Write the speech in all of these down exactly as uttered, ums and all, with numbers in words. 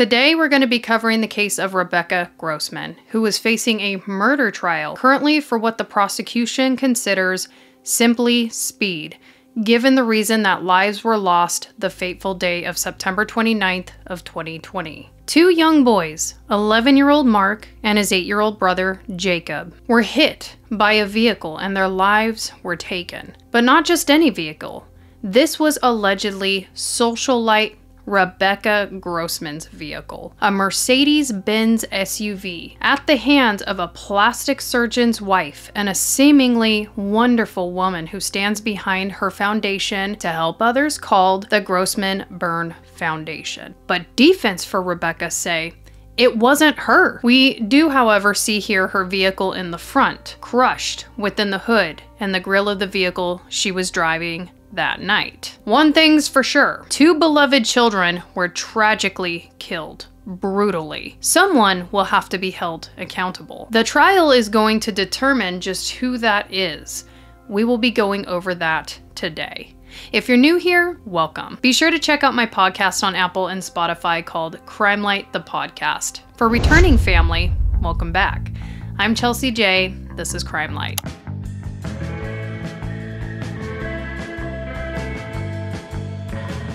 Today, we're going to be covering the case of Rebecca Grossman, who is facing a murder trial currently for what the prosecution considers simply speed, given the reason that lives were lost the fateful day of September twenty-ninth of twenty twenty. Two young boys, eleven-year-old Mark and his eight-year-old brother Jacob, were hit by a vehicle and their lives were taken. But not just any vehicle. This was allegedly socialite Rebecca Grossman's vehicle, a Mercedes-Benz S U V, at the hands of a plastic surgeon's wife and a seemingly wonderful woman who stands behind her foundation to help others called the Grossman Burn Foundation. But defense for Rebecca say it wasn't her. We do, however, see here her vehicle in the front, crushed within the hood and the grill of the vehicle she was driving that night. One thing's for sure, two beloved children were tragically killed, brutally. Someone will have to be held accountable. The trial is going to determine just who that is. We will be going over that today. If you're new here, welcome. Be sure to check out my podcast on Apple and Spotify called Crime Light the Podcast. For returning family, welcome back. I'm Chelsea Jay, this is Crime Light.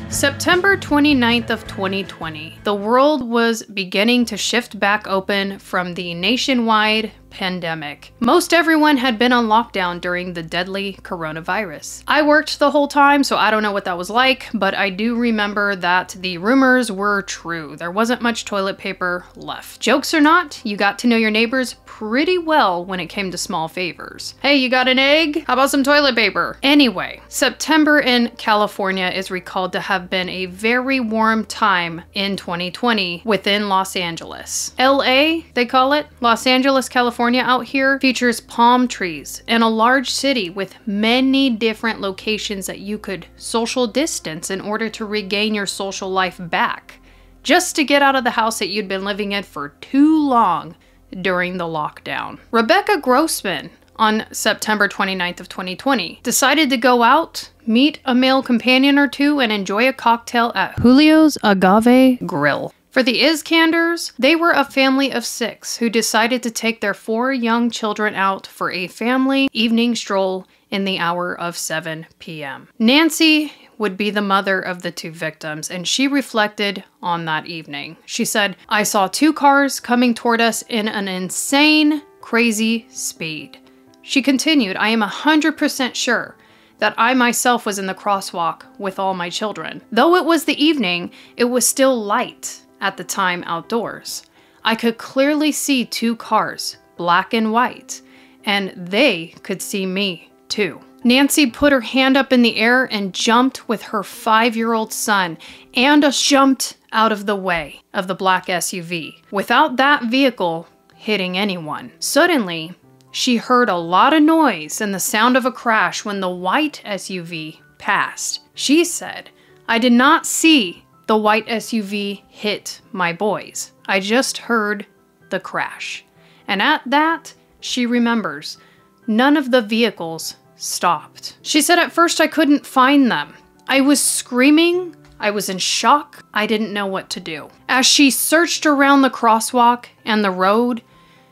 September twenty-ninth of twenty twenty, the world was beginning to shift back open from the nationwide pandemic. Most everyone had been on lockdown during the deadly coronavirus. I worked the whole time, so I don't know what that was like, but I do remember that the rumors were true. There wasn't much toilet paper left. Jokes or not, you got to know your neighbors pretty well when it came to small favors. Hey, you got an egg? How about some toilet paper? Anyway, September in California is recalled to have been a very warm time in twenty twenty within Los Angeles. L A, they call it, Los Angeles, California, out here features palm trees and a large city with many different locations that you could social distance in order to regain your social life back, just to get out of the house that you'd been living in for too long during the lockdown. Rebecca Grossman, on September twenty-ninth of twenty twenty, decided to go out, meet a male companion or two, and enjoy a cocktail at Julio's Agave Grill. For the Iskanders, they were a family of six who decided to take their four young children out for a family evening stroll in the hour of seven p m Nancy would be the mother of the two victims, and she reflected on that evening. She said, "I saw two cars coming toward us in an insane, crazy speed." She continued, "I am one hundred percent sure that I myself was in the crosswalk with all my children. Though it was the evening, it was still light at the time outdoors. I could clearly see two cars, black and white, and they could see me too." Nancy put her hand up in the air and jumped with her five-year-old son and jumped out of the way of the black S U V without that vehicle hitting anyone. Suddenly, she heard a lot of noise and the sound of a crash when the white S U V passed. She said, "I did not see the white S U V hit my boys. I just heard the crash." And at that, she remembers, none of the vehicles stopped. She said, "At first I couldn't find them. I was screaming. I was in shock. I didn't know what to do." As she searched around the crosswalk and the road,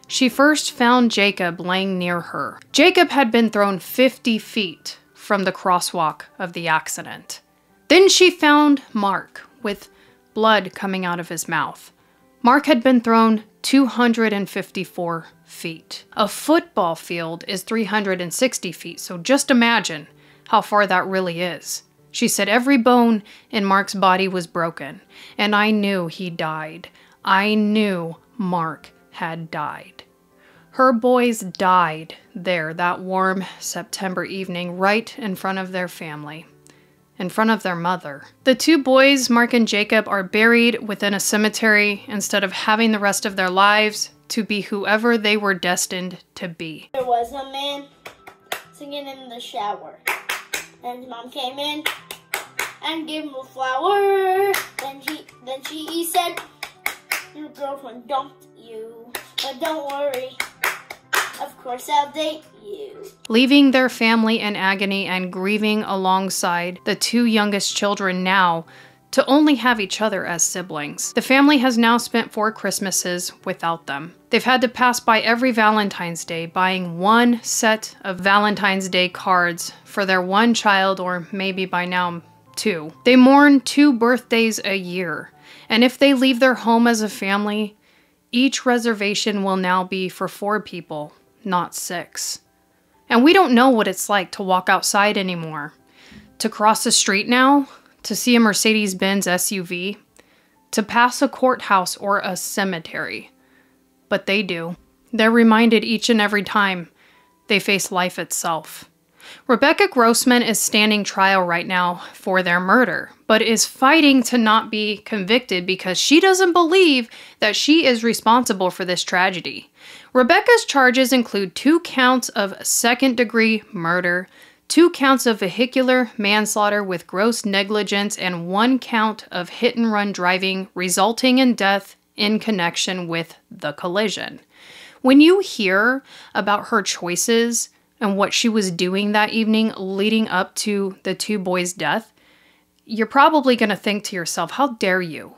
she first found Jacob laying near her. Jacob had been thrown fifty feet from the crosswalk of the accident. Then she found Mark, with blood coming out of his mouth. Mark had been thrown two hundred fifty-four feet. A football field is three hundred sixty feet, so just imagine how far that really is. She said, "Every bone in Mark's body was broken, and I knew he died. I knew Mark had died." Her boys died there that warm September evening, right in front of their family, in front of their mother. The two boys, Mark and Jacob, are buried within a cemetery instead of having the rest of their lives to be whoever they were destined to be. There was a man singing in the shower, and Mom came in and gave him a flower. Then she, then she he said, "Your girlfriend dumped you, but don't worry, of course I'll date you." Leaving their family in agony and grieving alongside the two youngest children now to only have each other as siblings. The family has now spent four Christmases without them. They've had to pass by every Valentine's Day, buying one set of Valentine's Day cards for their one child, or maybe by now two. They mourn two birthdays a year, and if they leave their home as a family, each reservation will now be for four people, not six. And we don't know what it's like to walk outside anymore, to cross the street now, to see a Mercedes-Benz S U V, to pass a courthouse or a cemetery. But they do. They're reminded each and every time they face life itself. Rebecca Grossman is standing trial right now for their murder, but is fighting to not be convicted because she doesn't believe that she is responsible for this tragedy. Rebecca's charges include two counts of second-degree murder, two counts of vehicular manslaughter with gross negligence, and one count of hit-and-run driving resulting in death in connection with the collision. When you hear about her choices and what she was doing that evening leading up to the two boys' death, you're probably going to think to yourself, how dare you?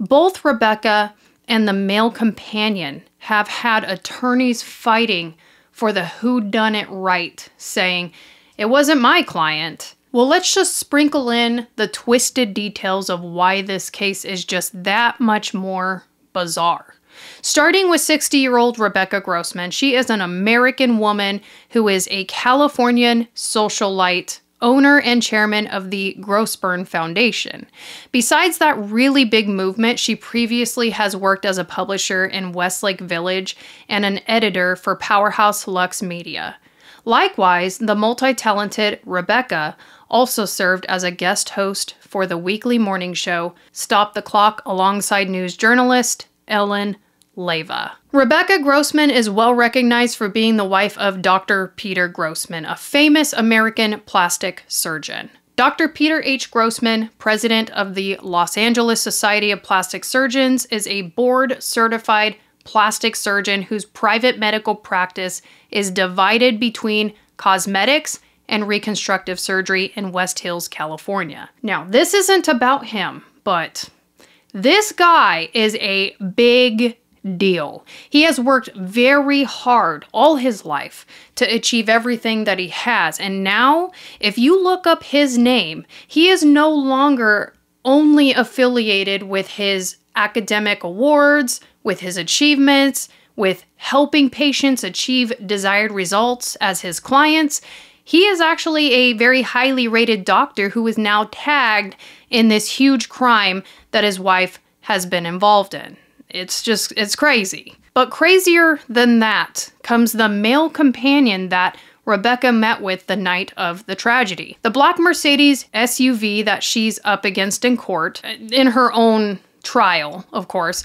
Both Rebecca and the male companion have had attorneys fighting for the whodunit right, saying, it wasn't my client. Well, let's just sprinkle in the twisted details of why this case is just that much more bizarre. Starting with sixty-year-old Rebecca Grossman, she is an American woman who is a Californian socialite, owner and chairman of the Grossman Foundation. Besides that really big movement, she previously has worked as a publisher in Westlake Village and an editor for Powerhouse Lux Media. Likewise, the multi-talented Rebecca also served as a guest host for the weekly morning show Stop the Clock alongside news journalist Ellen Leva. Rebecca Grossman is well recognized for being the wife of Doctor Peter Grossman, a famous American plastic surgeon. Doctor Peter H. Grossman, president of the Los Angeles Society of Plastic Surgeons, is a board-certified plastic surgeon whose private medical practice is divided between cosmetics and reconstructive surgery in West Hills, California. Now, this isn't about him, but this guy is a big deal. He has worked very hard all his life to achieve everything that he has. And now, if you look up his name, he is no longer only affiliated with his academic awards, with his achievements, with helping patients achieve desired results as his clients. He is actually a very highly rated doctor who is now tagged in this huge crime that his wife has been involved in. It's just, it's crazy. But crazier than that comes the male companion that Rebecca met with the night of the tragedy. The black Mercedes S U V that she's up against in court, in her own trial, of course,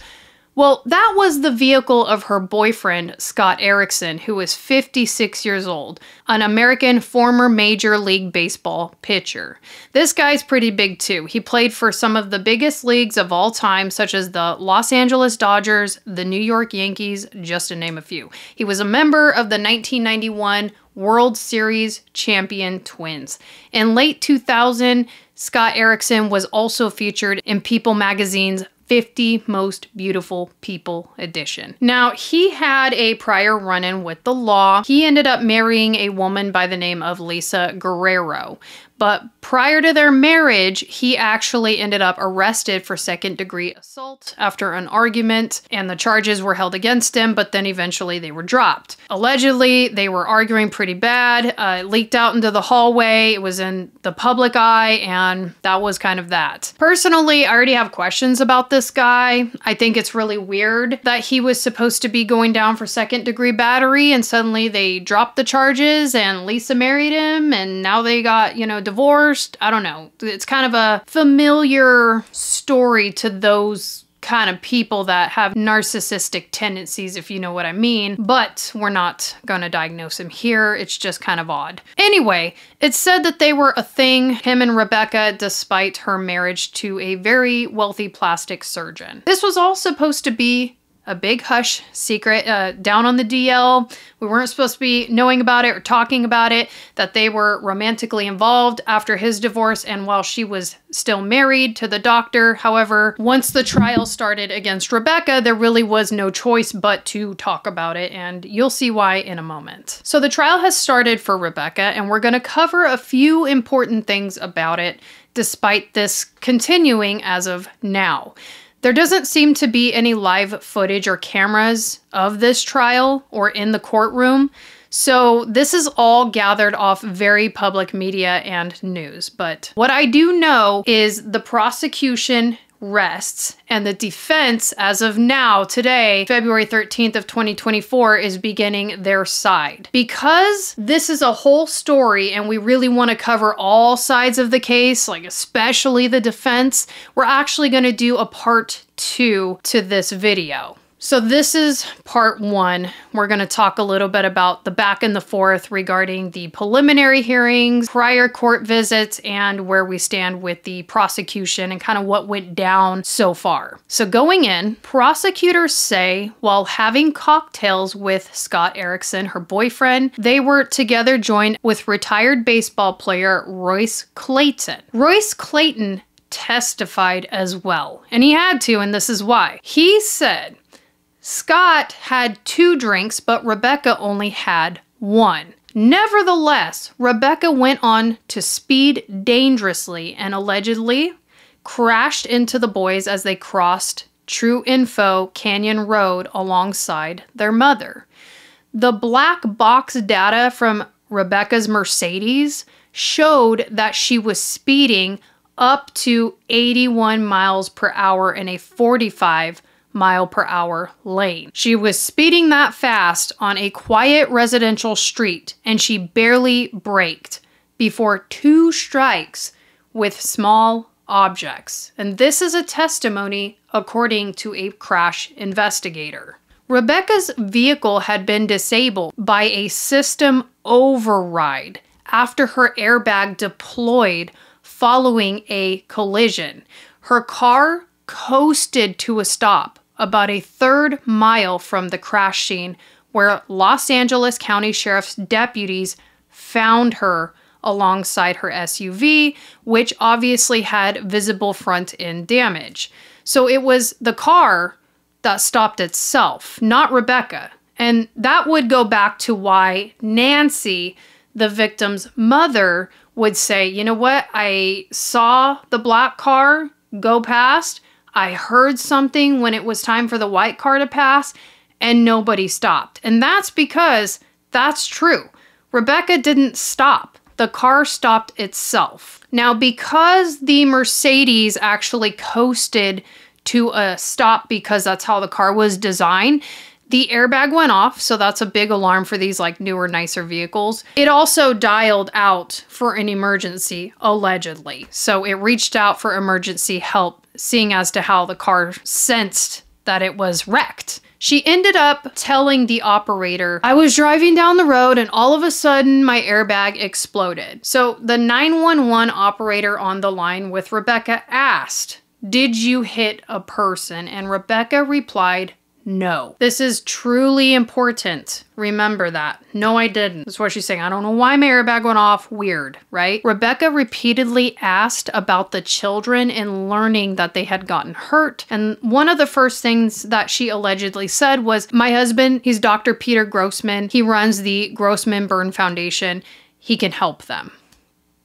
well, that was the vehicle of her boyfriend, Scott Erickson, who is fifty-six years old, an American former Major League Baseball pitcher. This guy's pretty big too. He played for some of the biggest leagues of all time, such as the Los Angeles Dodgers, the New York Yankees, just to name a few. He was a member of the nineteen ninety-one World Series champion Twins. In late two thousand, Scott Erickson was also featured in People magazine's fifty Most Beautiful People edition. Now, he had a prior run-in with the law. He ended up marrying a woman by the name of Lisa Guerrero. But prior to their marriage, he actually ended up arrested for second-degree assault after an argument, and the charges were held against him, but then eventually they were dropped. Allegedly, they were arguing pretty bad. Uh, it leaked out into the hallway. It was in the public eye, and that was kind of that. Personally, I already have questions about this guy. I think it's really weird that he was supposed to be going down for second-degree battery, and suddenly they dropped the charges, and Lisa married him, and now they got, you know, divorced. I don't know. It's kind of a familiar story to those kind of people that have narcissistic tendencies, if you know what I mean, but we're not gonna diagnose him here. It's just kind of odd. Anyway, it's said that they were a thing, him and Rebecca, despite her marriage to a very wealthy plastic surgeon. This was all supposed to be a big hush secret uh, down on the D L. We weren't supposed to be knowing about it or talking about it, that they were romantically involved after his divorce and while she was still married to the doctor. However, once the trial started against Rebecca, there really was no choice but to talk about it, and you'll see why in a moment. So the trial has started for Rebecca, and we're going to cover a few important things about it, despite this continuing as of now. There doesn't seem to be any live footage or cameras of this trial or in the courtroom, so this is all gathered off very public media and news. But what I do know is the prosecution rests and the defense, as of now, today, February thirteenth of twenty twenty-four, is beginning their side. Because this is a whole story and we really want to cover all sides of the case, like especially the defense, we're actually going to do a part two to this video. So this is part one. We're going to talk a little bit about the back and the forth regarding the preliminary hearings, prior court visits, and where we stand with the prosecution and kind of what went down so far. So going in, prosecutors say while having cocktails with Scott Erickson, her boyfriend, they were together joined with retired baseball player Royce Clayton. Royce Clayton testified as well, and he had to, and this is why. He said Scott had two drinks, but Rebecca only had one. Nevertheless, Rebecca went on to speed dangerously and allegedly crashed into the boys as they crossed True Info Canyon Road alongside their mother. The black box data from Rebecca's Mercedes showed that she was speeding up to eighty-one miles per hour in a forty-five mile per hour lane. She was speeding that fast on a quiet residential street, and she barely braked before two strikes with small objects. And this is a testimony according to a crash investigator. Rebecca's vehicle had been disabled by a system override after her airbag deployed following a collision. Her car coasted to a stop about a third mile from the crash scene, where Los Angeles County Sheriff's deputies found her alongside her S U V, which obviously had visible front end damage. So it was the car that stopped itself, not Rebecca. And that would go back to why Nancy, the victim's mother, would say, you know what, I saw the black car go past, I heard something when it was time for the white car to pass, and nobody stopped. And that's because that's true. Rebecca didn't stop. The car stopped itself. Now, because the Mercedes actually coasted to a stop because that's how the car was designed, the airbag went off, so that's a big alarm for these like newer, nicer vehicles. It also dialed out for an emergency, allegedly. So it reached out for emergency help, seeing as to how the car sensed that it was wrecked. She ended up telling the operator, I was driving down the road and all of a sudden my airbag exploded. So the nine one one operator on the line with Rebecca asked, did you hit a person? And Rebecca replied, no. This is truly important. Remember that. No, I didn't. That's what she's saying. I don't know why my airbag went off. Weird, right? Rebecca repeatedly asked about the children and learning that they had gotten hurt. And one of the first things that she allegedly said was, my husband, he's Doctor Peter Grossman. He runs the Grossman Burn Foundation. He can help them.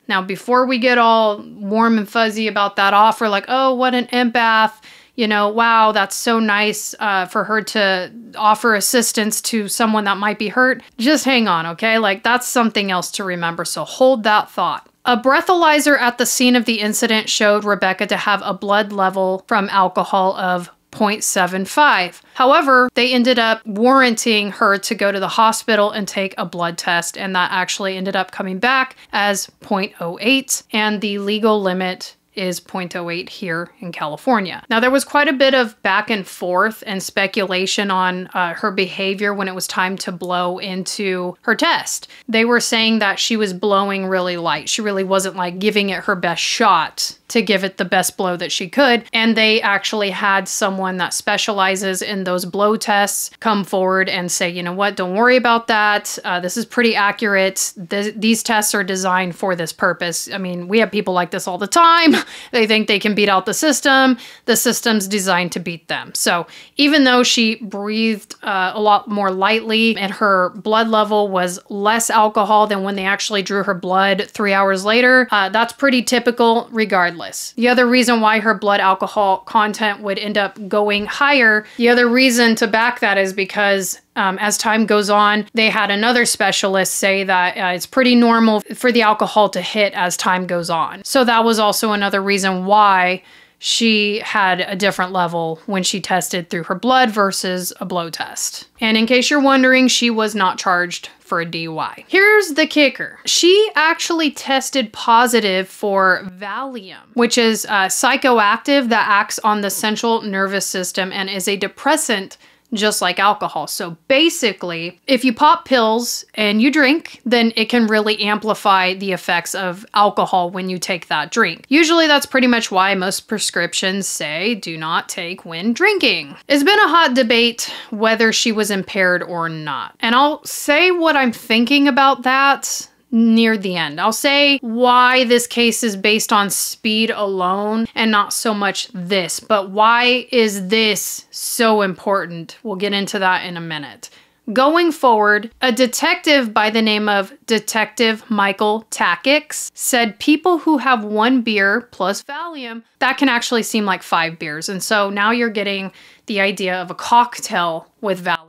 Now, before we get all warm and fuzzy about that offer, like, oh, what an empath, you know, wow, that's so nice uh, for her to offer assistance to someone that might be hurt. Just hang on, okay? Like, that's something else to remember, so hold that thought. A breathalyzer at the scene of the incident showed Rebecca to have a blood level from alcohol of zero point seven five. However, they ended up warranting her to go to the hospital and take a blood test, and that actually ended up coming back as zero point zero eight, and the legal limit is zero point zero eight here in California. Now, there was quite a bit of back and forth and speculation on uh, her behavior when it was time to blow into her test. They were saying that she was blowing really light. She really wasn't like giving it her best shot to give it the best blow that she could. And they actually had someone that specializes in those blow tests come forward and say, you know what, don't worry about that. Uh, this is pretty accurate. Th these tests are designed for this purpose. I mean, we have people like this all the time. They think they can beat out the system. The system's designed to beat them. So even though she breathed uh, a lot more lightly and her blood level was less alcohol than when they actually drew her blood three hours later, uh, that's pretty typical regardless. The other reason why her blood alcohol content would end up going higher, the other reason to back that is because Um, as time goes on, they had another specialist say that uh, it's pretty normal for the alcohol to hit as time goes on. So that was also another reason why she had a different level when she tested through her blood versus a blow test. And in case you're wondering, she was not charged for a D U I. Here's the kicker. She actually tested positive for Valium, which is a psychoactive that acts on the central nervous system and is a depressant, just like alcohol. So basically, if you pop pills and you drink, then it can really amplify the effects of alcohol when you take that drink. Usually that's pretty much why most prescriptions say do not take when drinking. It's been a hot debate whether she was impaired or not. And I'll say what I'm thinking about that near the end. I'll say why this case is based on speed alone and not so much this, but why is this so important? We'll get into that in a minute. Going forward, a detective by the name of Detective Michael Takix said people who have one beer plus Valium, that can actually seem like five beers. And so now you're getting the idea of a cocktail with Valium.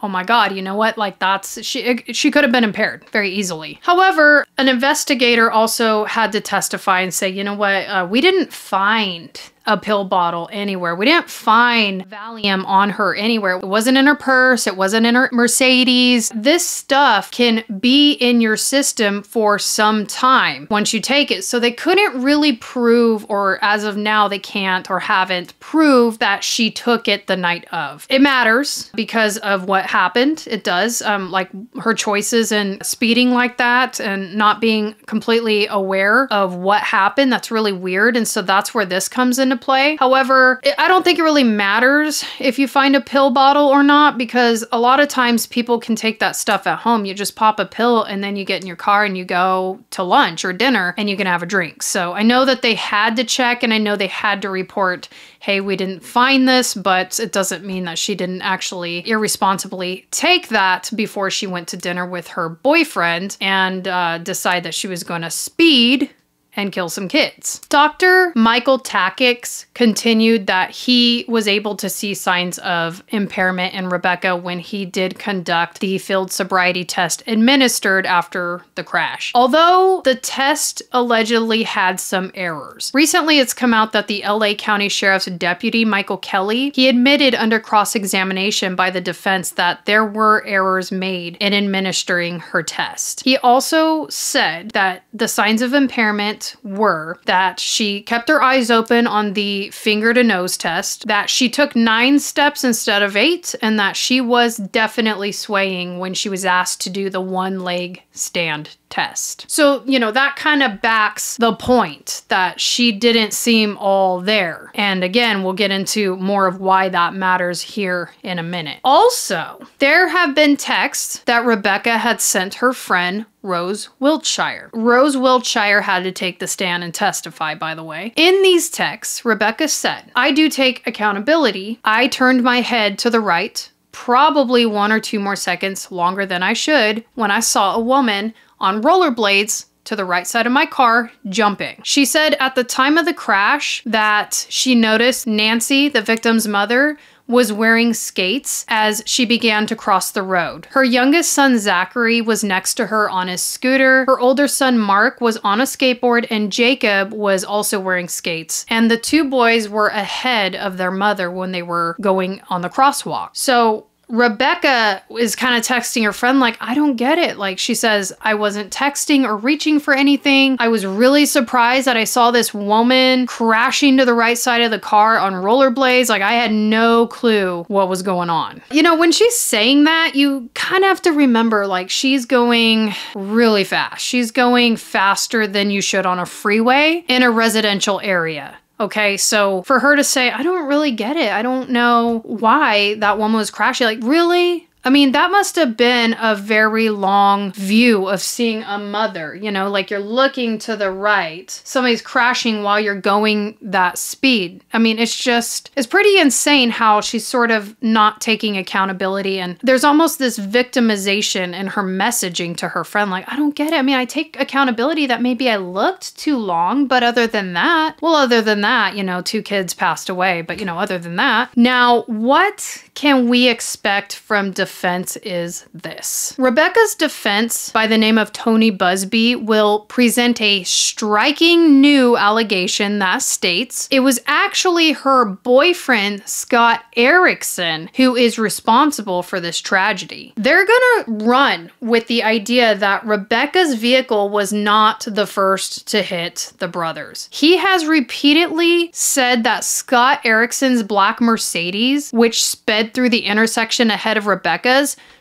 Oh my God, you know what? Like that's, she, she could have been impaired very easily. However, an investigator also had to testify and say, you know what? Uh, we didn't find a pill bottle anywhere. We didn't find Valium on her anywhere. It wasn't in her purse. It wasn't in her Mercedes. This stuff can be in your system for some time once you take it. So they couldn't really prove, or as of now, they can't or haven't proved that she took it the night of. It matters because of what happened. It does. Um, like her choices and speeding like that and not being completely aware of what happened. That's really weird. And so that's where this comes into play. However, I don't think it really matters if you find a pill bottle or not, because a lot of times people can take that stuff at home. You just pop a pill and then you get in your car and you go to lunch or dinner and you can have a drink. So I know that they had to check, and I know they had to report, hey, we didn't find this, but it doesn't mean that she didn't actually irresponsibly take that before she went to dinner with her boyfriend and uh, decide that she was going to speed and kill some kids. Doctor Michael Takix continued that he was able to see signs of impairment in Rebecca when he did conduct the field sobriety test administered after the crash. Although the test allegedly had some errors. Recently, it's come out that the L A County Sheriff's Deputy Michael Kelly, he admitted under cross-examination by the defense that there were errors made in administering her test. He also said that the signs of impairment were that she kept her eyes open on the finger to nose test, that she took nine steps instead of eight, and that she was definitely swaying when she was asked to do the one leg stand test. So, you know, that kind of backs the point that she didn't seem all there. And again, we'll get into more of why that matters here in a minute. Also, there have been texts that Rebecca had sent her friend Rose Wiltshire. Rose Wiltshire had to take the stand and testify, by the way. In these texts, Rebecca said, "I do take accountability. I turned my head to the right, probably one or two more seconds longer than I should, when I saw a woman on rollerblades to the right side of my car, jumping." She said at the time of the crash that she noticed Nancy, the victim's mother, was wearing skates as she began to cross the road. Her youngest son, Zachary, was next to her on his scooter. Her older son, Mark, was on a skateboard, and Jacob was also wearing skates. And the two boys were ahead of their mother when they were going on the crosswalk. So Rebecca is kind of texting her friend like, I don't get it. Like, she says, I wasn't texting or reaching for anything. I was really surprised that I saw this woman crashing to the right side of the car on rollerblades. Like, I had no clue what was going on. You know, when she's saying that, you kind of have to remember, like, she's going really fast. She's going faster than you should on a freeway in a residential area. Okay, so for her to say, I don't really get it. I don't know why that woman was crashing. Like, really? I mean, that must have been a very long view of seeing a mother, you know, like you're looking to the right. Somebody's crashing while you're going that speed. I mean, it's just, it's pretty insane how she's sort of not taking accountability. And there's almost this victimization in her messaging to her friend, like, I don't get it. I mean, I take accountability that maybe I looked too long, but other than that, well, other than that, you know, two kids passed away, but you know, other than that. Now, what can we expect from defense? Defense is this. Rebecca's defense, by the name of Tony Busby, will present a striking new allegation that states it was actually her boyfriend, Scott Erickson, who is responsible for this tragedy. They're gonna run with the idea that Rebecca's vehicle was not the first to hit the brothers. He has repeatedly said that Scott Erickson's black Mercedes, which sped through the intersection ahead of Rebecca,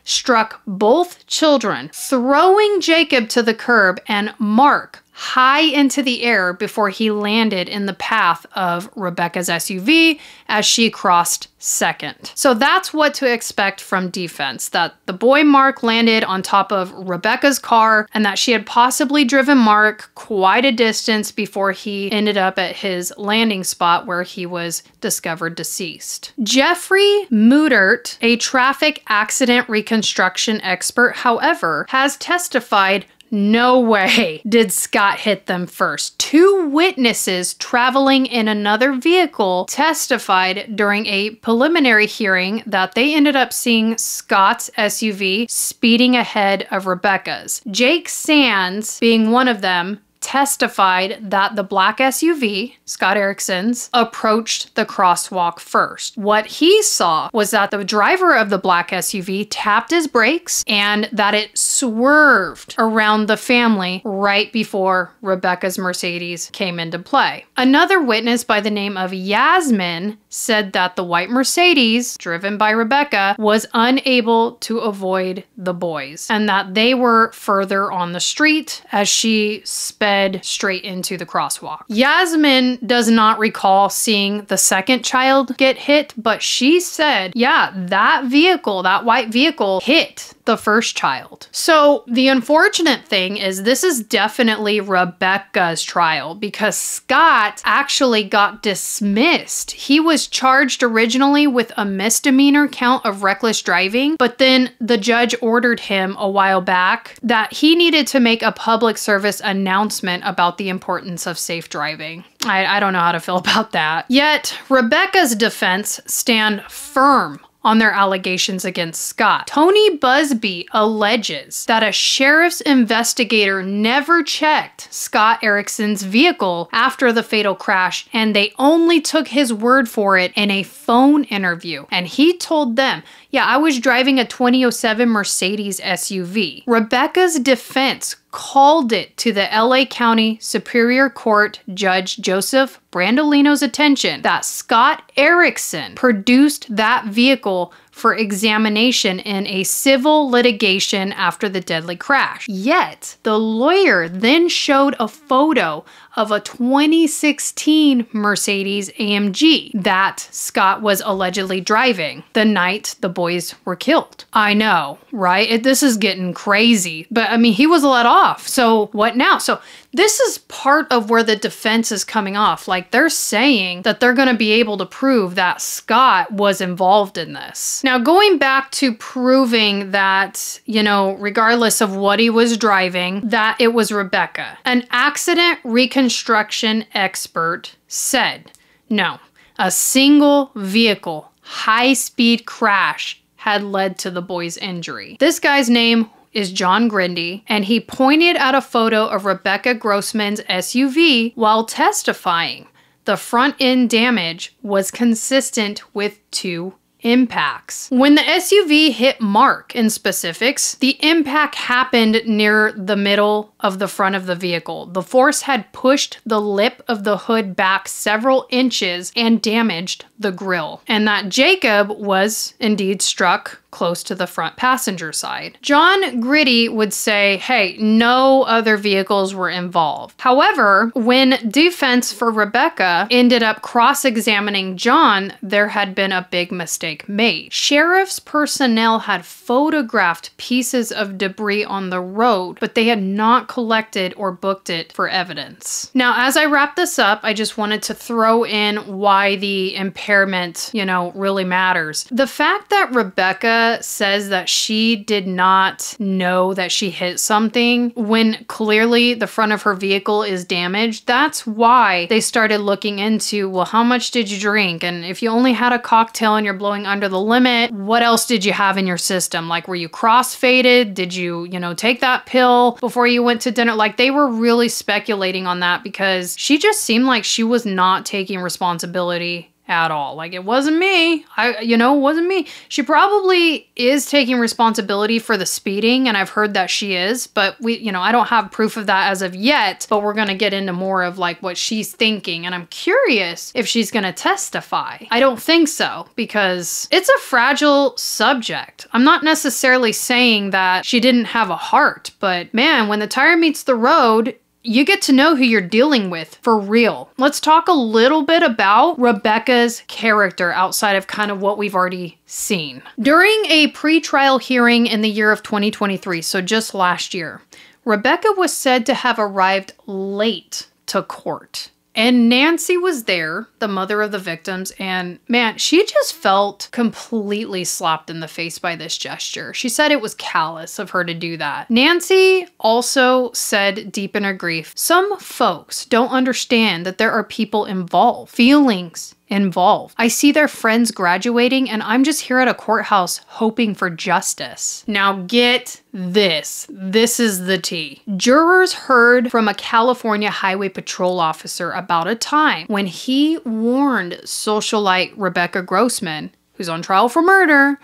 struck both children, throwing Jacob to the curb and Mark high into the air before he landed in the path of Rebecca's S U V as she crossed second. So that's what to expect from defense, that the boy Mark landed on top of Rebecca's car and that she had possibly driven Mark quite a distance before he ended up at his landing spot where he was discovered deceased. Jeffrey Mudert, a traffic accident reconstruction expert, however, has testified, no way did Scott hit them first. Two witnesses traveling in another vehicle testified during a preliminary hearing that they ended up seeing Scott's S U V speeding ahead of Rebecca's. Jake Sands, being one of them, testified that the black S U V, Scott Erickson's, approached the crosswalk first. What he saw was that the driver of the black S U V tapped his brakes and that it swerved around the family right before Rebecca's Mercedes came into play. Another witness by the name of Yasmin said that the white Mercedes, driven by Rebecca, was unable to avoid the boys and that they were further on the street as she sped straight into the crosswalk. Yasmin does not recall seeing the second child get hit, but she said, yeah, that vehicle, that white vehicle hit the first child. So the unfortunate thing is this is definitely Rebecca's trial because Scott actually got dismissed. He was charged originally with a misdemeanor count of reckless driving, but then the judge ordered him a while back that he needed to make a public service announcement about the importance of safe driving. I, I don't know how to feel about that. Yet, Rebecca's defense stand firm on their allegations against Scott. Tony Busby alleges that a sheriff's investigator never checked Scott Erickson's vehicle after the fatal crash, and they only took his word for it in a phone interview. And he told them, yeah, I was driving a twenty oh seven Mercedes S U V. Rebecca's defense called it to the L A County Superior Court Judge Joseph Brandolino's attention that Scott Erickson produced that vehicle for examination in a civil litigation after the deadly crash. Yet, the lawyer then showed a photo of a twenty sixteen Mercedes A M G that Scott was allegedly driving the night the boys were killed. I know, right? It, this is getting crazy, but I mean, he was let off, so what now? So this is part of where the defense is coming off. Like, they're saying that they're gonna be able to prove that Scott was involved in this. Now, going back to proving that, you know, regardless of what he was driving, that it was Rebecca. An accident reconstruction expert said, no, a single vehicle high-speed crash had led to the boy's injury. This guy's name is John Grindy, and he pointed at a photo of Rebecca Grossman's S U V while testifying. The front end damage was consistent with two impacts. When the S U V hit Mark in specifics, the impact happened near the middle of the front of the vehicle. The force had pushed the lip of the hood back several inches and damaged the grill, and that Jacob was indeed struck close to the front passenger side. John Grindy would say, hey, no other vehicles were involved. However, when defense for Rebecca ended up cross-examining John, there had been a big mistake made. Sheriff's personnel had photographed pieces of debris on the road, but they had not collected or booked it for evidence. Now, as I wrap this up, I just wanted to throw in why the impairment, you know, really matters. The fact that Rebecca says that she did not know that she hit something when clearly the front of her vehicle is damaged. That's why they started looking into, well, how much did you drink? And if you only had a cocktail and you're blowing under the limit, what else did you have in your system? Like, were you crossfaded? Did you, you know, take that pill before you went to dinner? Like, they were really speculating on that because she just seemed like she was not taking responsibility at all. Like, it wasn't me. I, you know, it wasn't me. She probably is taking responsibility for the speeding, and I've heard that she is, but we, you know, I don't have proof of that as of yet, but we're gonna get into more of like what she's thinking, and I'm curious if she's gonna testify. I don't think so, because it's a fragile subject. I'm not necessarily saying that she didn't have a heart, but man, when the tire meets the road, you get to know who you're dealing with for real. Let's talk a little bit about Rebecca's character outside of kind of what we've already seen. During a pre-trial hearing in the year of twenty twenty-three, so just last year, Rebecca was said to have arrived late to court. And Nancy was there, the mother of the victims, and man, she just felt completely slapped in the face by this gesture. She said it was callous of her to do that. Nancy also said deep in her grief, some folks don't understand that there are people involved, feelings involved. I see their friends graduating and I'm just here at a courthouse hoping for justice. Now get this, this is the tea. Jurors heard from a California Highway Patrol officer about a time when he warned socialite Rebecca Grossman, who's on trial for murder,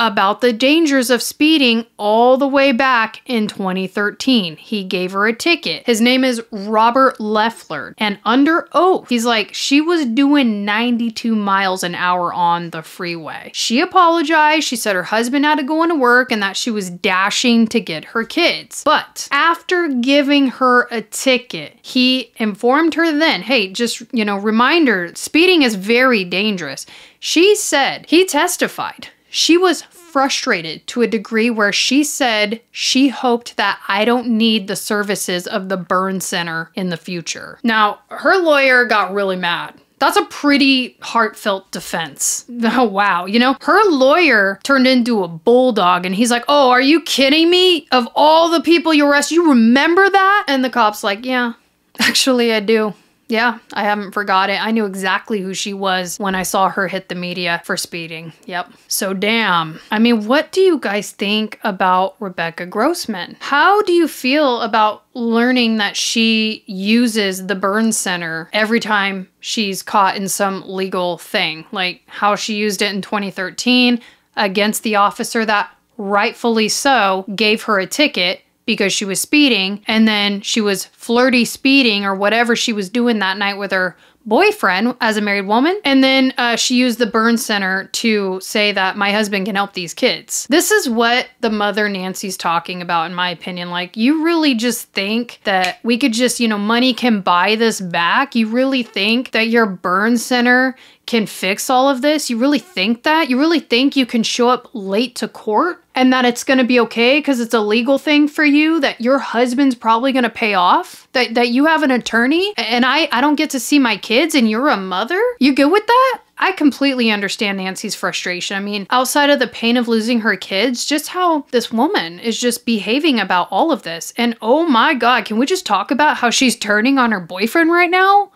about the dangers of speeding all the way back in twenty thirteen. He gave her a ticket. His name is Robert Leffler. And under oath, he's like, she was doing ninety-two miles an hour on the freeway. She apologized. She said her husband had to go into work and that she was dashing to get her kids. But after giving her a ticket, he informed her then, hey, just, you know, reminder, speeding is very dangerous. She said, he testified, she was frustrated to a degree where she said she hoped that I don't need the services of the burn center in the future. Now, her lawyer got really mad. That's a pretty heartfelt defense. Oh, wow. You know, her lawyer turned into a bulldog and he's like, oh, are you kidding me? Of all the people you arrest, you remember that? And the cop's like, yeah, actually I do. Yeah, I haven't forgot it. I knew exactly who she was when I saw her hit the media for speeding. Yep. So damn. I mean, what do you guys think about Rebecca Grossman? How do you feel about learning that she uses the burn center every time she's caught in some legal thing? Like how she used it in twenty thirteen against the officer that rightfully so gave her a ticket because she was speeding, and then she was flirty speeding or whatever she was doing that night with her boyfriend as a married woman. And then uh, she used the burn center to say that my husband can help these kids. This is what the mother Nancy's talking about, in my opinion. Like, you really just think that we could just, you know, money can buy this back? You really think that your burn center can fix all of this? You really think that? You really think you can show up late to court and that it's gonna be okay because it's a legal thing for you, that your husband's probably gonna pay off, that, that you have an attorney and I, I don't get to see my kids and you're a mother? You good with that? I completely understand Nancy's frustration. I mean, outside of the pain of losing her kids, just how this woman is just behaving about all of this. And oh my God, can we just talk about how she's turning on her boyfriend right now?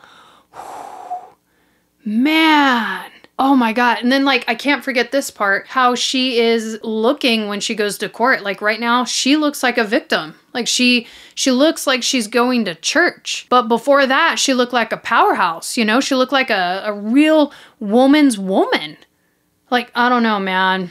Man. Oh my God. And then, like, I can't forget this part, how she is looking when she goes to court. Like right now, she looks like a victim. Like she, she looks like she's going to church. But before that, she looked like a powerhouse. You know, she looked like a, a real woman's woman. Like, I don't know, man.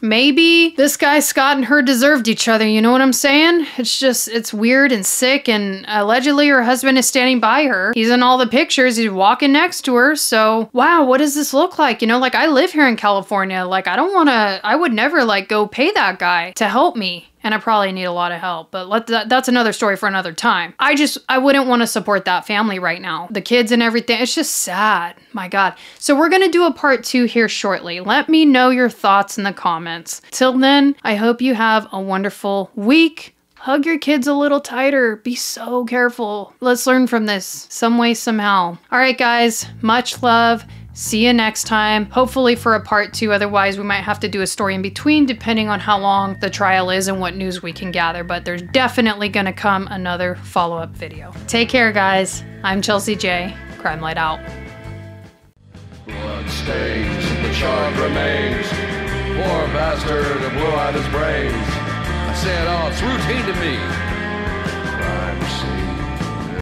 Maybe this guy, Scott, and her deserved each other, you know what I'm saying? It's just, it's weird and sick, and allegedly her husband is standing by her. He's in all the pictures, he's walking next to her, so, wow, what does this look like? You know, like, I live here in California, like, I don't wanna, I would never, like, go pay that guy to help me. And I probably need a lot of help, but let that, that's another story for another time. I just, I wouldn't want to support that family right now. The kids and everything, it's just sad. My God. So we're going to do a part two here shortly. Let me know your thoughts in the comments. Till then, I hope you have a wonderful week. Hug your kids a little tighter. Be so careful. Let's learn from this some way, somehow. All right, guys, much love. See you next time, hopefully for a part two. Otherwise, we might have to do a story in between depending on how long the trial is and what news we can gather, but there's definitely gonna come another follow-up video. Take care, guys. I'm Chelsea Jay, Crime Light out. Blood stains, the charred remains. Poor bastard that blew out his brains. I say it all, it's routine to me. Crime scene.